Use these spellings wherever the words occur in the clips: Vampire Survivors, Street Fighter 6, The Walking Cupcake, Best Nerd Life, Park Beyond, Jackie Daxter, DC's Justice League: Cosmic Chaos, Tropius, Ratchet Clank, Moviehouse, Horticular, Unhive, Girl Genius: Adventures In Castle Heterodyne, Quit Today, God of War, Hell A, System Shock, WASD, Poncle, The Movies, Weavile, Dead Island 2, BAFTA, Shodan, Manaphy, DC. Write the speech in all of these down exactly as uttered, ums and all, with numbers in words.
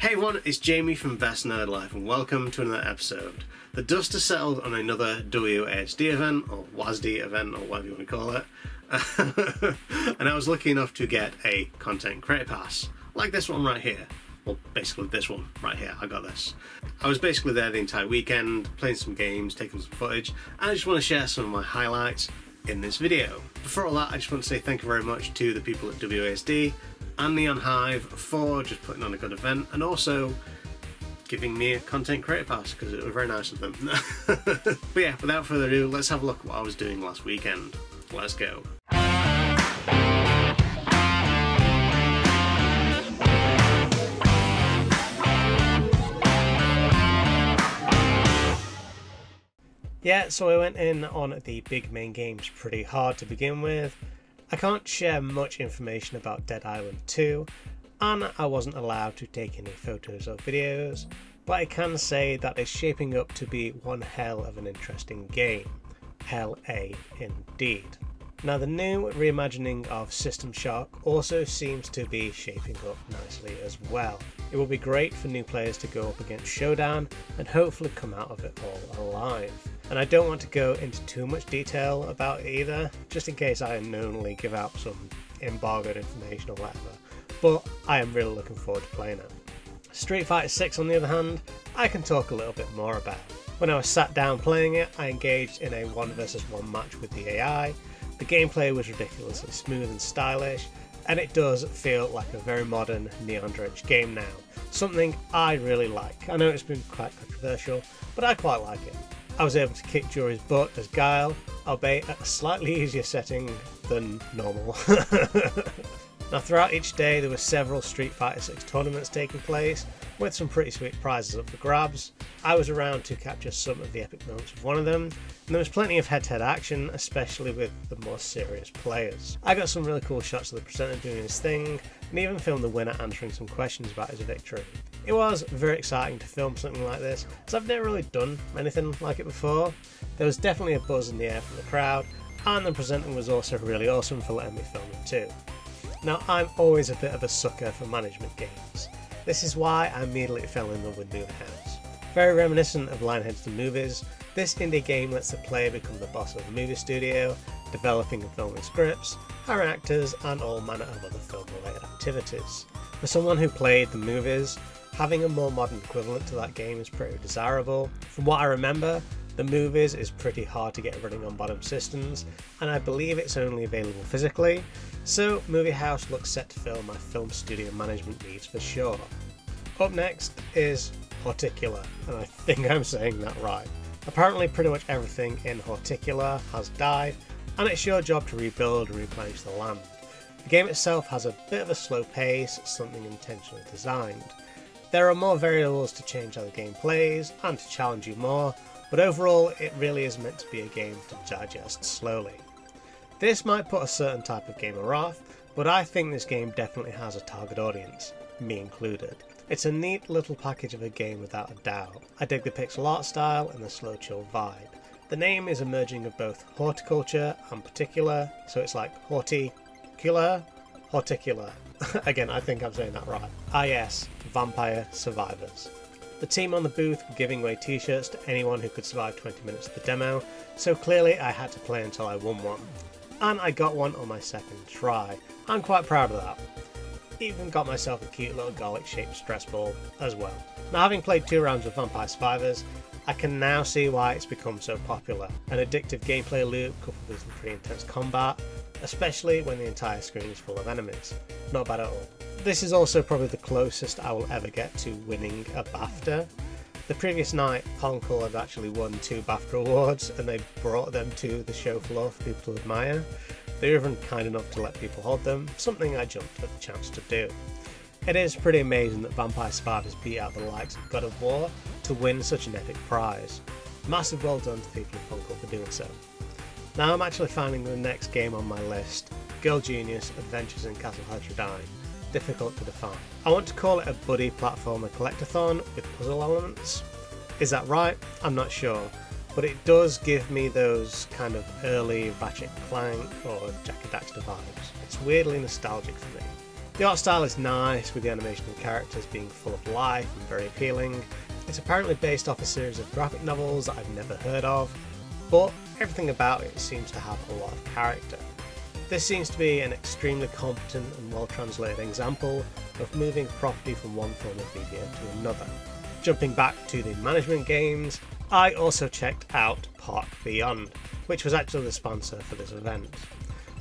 Hey everyone, it's Jamie from Best Nerd Life and welcome to another episode. The dust has settled on another W A S D event, or W A S D event, or whatever you want to call it. And I was lucky enough to get a content creator pass, like this one right here. Well, basically this one right here, I got this. I was basically there the entire weekend, playing some games, taking some footage, and I just want to share some of my highlights in this video. Before all that, I just want to say thank you very much to the people at W A S D and the Unhive for just putting on a good event and also giving me a content creator pass, because it was very nice of them. But yeah, without further ado, let's have a look at what I was doing last weekend. Let's go. Yeah, so I went in on the big main games pretty hard to begin with. I can't share much information about Dead Island two, and I wasn't allowed to take any photos or videos, but I can say that it's shaping up to be one hell of an interesting game. Hell A indeed. Now the new reimagining of System Shock also seems to be shaping up nicely as well. It will be great for new players to go up against Shodan and hopefully come out of it all alive. And I don't want to go into too much detail about it either, just in case I unknowingly give out some embargoed information or whatever, but I am really looking forward to playing it. Street Fighter six on the other hand, I can talk a little bit more about. When I was sat down playing it, I engaged in a one versus one match with the A I. The gameplay was ridiculously smooth and stylish, and it does feel like a very modern Neon Dredge game now, something I really like. I know it's been quite controversial, but I quite like it. I was able to kick Jury's butt as Guile, albeit at a slightly easier setting than normal. Now throughout each day there were several Street Fighter six tournaments taking place, with some pretty sweet prizes up for grabs. I was around to capture some of the epic moments of one of them, and there was plenty of head-to-head action, especially with the more serious players. I got some really cool shots of the presenter doing his thing, and even filmed the winner answering some questions about his victory. It was very exciting to film something like this, as I've never really done anything like it before. There was definitely a buzz in the air from the crowd, and the presenter was also really awesome for letting me film it too. Now I'm always a bit of a sucker for management games. This is why I immediately fell in love with Moviehouse. Very reminiscent of Lionhead's The Movies, this indie game lets the player become the boss of a movie studio, developing and filming scripts, hiring actors and all manner of other film related activities. For someone who played The Movies, having a more modern equivalent to that game is pretty desirable. From what I remember, The Movies is pretty hard to get running on modern systems, and I believe it's only available physically, so Moviehouse looks set to fill my film studio management needs for sure. Up next is Horticular, and I think I'm saying that right. Apparently pretty much everything in Horticular has died, and it's your job to rebuild and replenish the land. The game itself has a bit of a slow pace, something intentionally designed. There are more variables to change how the game plays, and to challenge you more, but overall it really is meant to be a game to digest slowly. This might put a certain type of gamer off, but I think this game definitely has a target audience, me included. It's a neat little package of a game without a doubt. I dig the pixel art style and the slow chill vibe. The name is a merging of both horticulture and particular, so it's like horticular, horticular. Again, I think I'm saying that right. Ah yes, Vampire Survivors. The team on the booth were giving away t-shirts to anyone who could survive twenty minutes of the demo, so clearly I had to play until I won one. And I got one on my second try. I'm quite proud of that. Even got myself a cute little garlic shaped stress ball as well. Now having played two rounds of Vampire Survivors, I can now see why it's become so popular. An addictive gameplay loop coupled with some pretty intense combat, especially when the entire screen is full of enemies. Not bad at all. This is also probably the closest I will ever get to winning a BAFTA. The previous night, Poncle had actually won two BAFTA awards and they brought them to the show floor for people to admire. They were even kind enough to let people hold them, something I jumped at the chance to do. It is pretty amazing that Vampire Survivors beat out the likes of God of War to win such an epic prize. Massive well done to people at Poncle for doing so. Now I'm actually finding the next game on my list, Girl Genius: Adventures in Castle Heterodyne. Difficult to define. I want to call it a buddy platformer collectathon with puzzle elements. Is that right? I'm not sure, but it does give me those kind of early Ratchet Clank or Jackie Daxter vibes. It's weirdly nostalgic for me. The art style is nice, with the animation and characters being full of life and very appealing. It's apparently based off a series of graphic novels that I've never heard of, but everything about it seems to have a lot of character. This seems to be an extremely competent and well-translated example of moving property from one form of media to another. Jumping back to the management games, I also checked out Park Beyond, which was actually the sponsor for this event.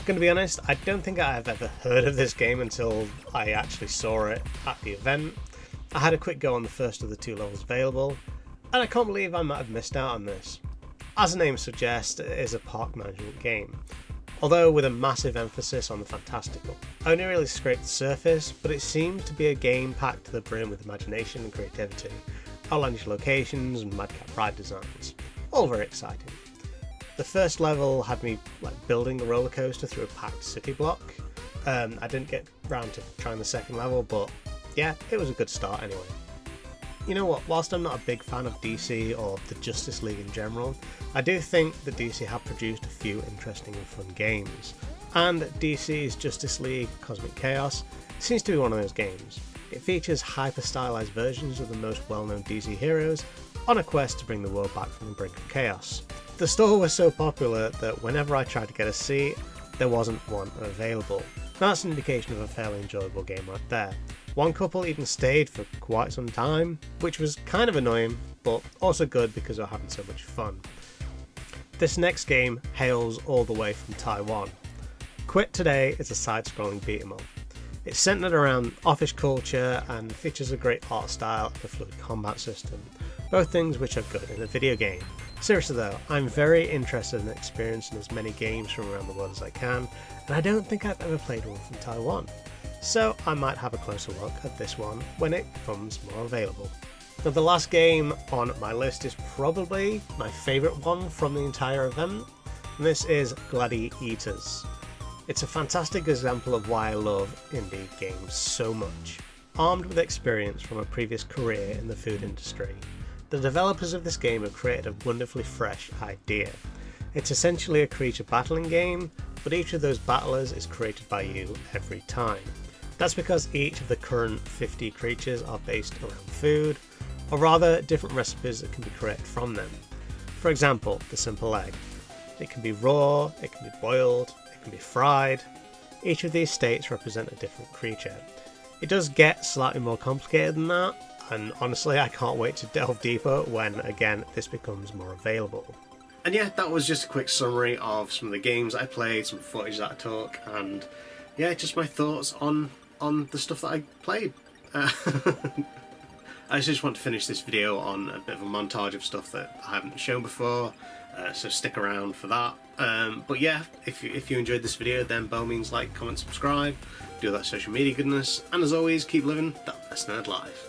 I'm going to be honest, I don't think I've ever heard of this game until I actually saw it at the event. I had a quick go on the first of the two levels available, and I can't believe I might have missed out on this. As the name suggests, it is a park management game, although with a massive emphasis on the fantastical. I only really scraped the surface, but it seemed to be a game packed to the brim with imagination and creativity, outlandish locations and madcap ride designs. All very exciting. The first level had me like building a roller coaster through a packed city block. Um, I didn't get round to trying the second level, but yeah, it was a good start anyway. You know what, whilst I'm not a big fan of D C or the Justice League in general, I do think that D C have produced a few interesting and fun games, and D C's Justice League: Cosmic Chaos seems to be one of those games. It features hyper-stylized versions of the most well-known D C heroes on a quest to bring the world back from the brink of chaos. The store was so popular that whenever I tried to get a seat, there wasn't one available. Now that's an indication of a fairly enjoyable game right there. One couple even stayed for quite some time, which was kind of annoying, but also good because they're having so much fun. This next game hails all the way from Taiwan. Quit Today is a side-scrolling beat-em-up. It's centered around office culture and features a great art style and a fluid combat system, both things which are good in a video game. Seriously though, I'm very interested in experiencing as many games from around the world as I can, and I don't think I've ever played one from Taiwan. So I might have a closer look at this one when it becomes more available. Now the last game on my list is probably my favourite one from the entire event, and this is GladiEATers. It's a fantastic example of why I love indie games so much. Armed with experience from a previous career in the food industry, the developers of this game have created a wonderfully fresh idea. It's essentially a creature battling game, but each of those battlers is created by you every time. That's because each of the current fifty creatures are based around food, or rather different recipes that can be created from them. For example, the simple egg. It can be raw, it can be boiled, it can be fried. Each of these states represent a different creature. It does get slightly more complicated than that, and honestly I can't wait to delve deeper when, again, this becomes more available. And yeah, that was just a quick summary of some of the games I played, some footage that I took, and yeah, just my thoughts on on the stuff that I played. Uh, I just want to finish this video on a bit of a montage of stuff that I haven't shown before, uh, so stick around for that. Um, but yeah, if you, if you enjoyed this video, then by all means like, comment, subscribe, do that social media goodness, and as always, keep living that Best Nerd Life.